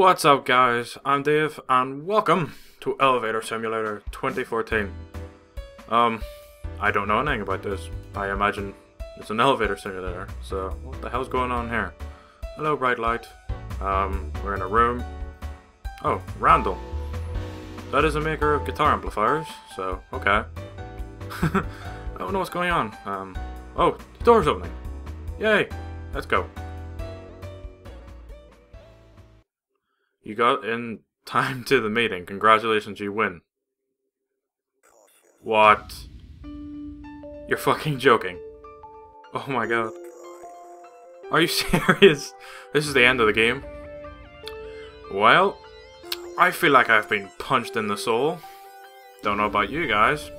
What's up guys, I'm Dave and welcome to Elevator Simulator 2014. I don't know anything about this. I imagine it's an elevator simulator, so what the hell's going on here? Hello bright light. We're in a room. Oh, Randall. That is a maker of guitar amplifiers, so okay. I don't know what's going on. Oh, the door's opening. Yay, let's go. You got in time to the meeting. Congratulations, you win. What? You're fucking joking. Oh my god. Are you serious? This is the end of the game? Well, I feel like I've been punched in the soul. Don't know about you guys.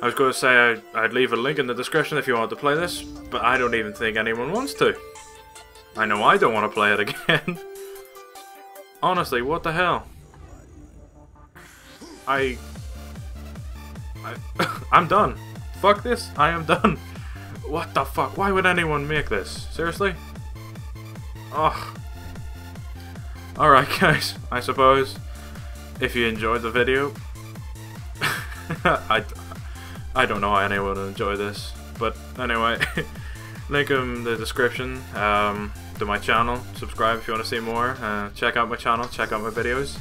I was going to say I'd leave a link in the description if you wanted to play this, but I don't even think anyone wants to. I know I don't want to play it again. Honestly, what the hell? I'm done. Fuck this, I am done. What the fuck? Why would anyone make this? Seriously? Ugh. Alright guys, I suppose if you enjoyed the video... I don't know how anyone would enjoy this, but anyway... Link in the description to my channel. Subscribe if you want to see more. Check out my channel, check out my videos,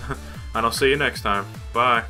and I'll see you next time. Bye.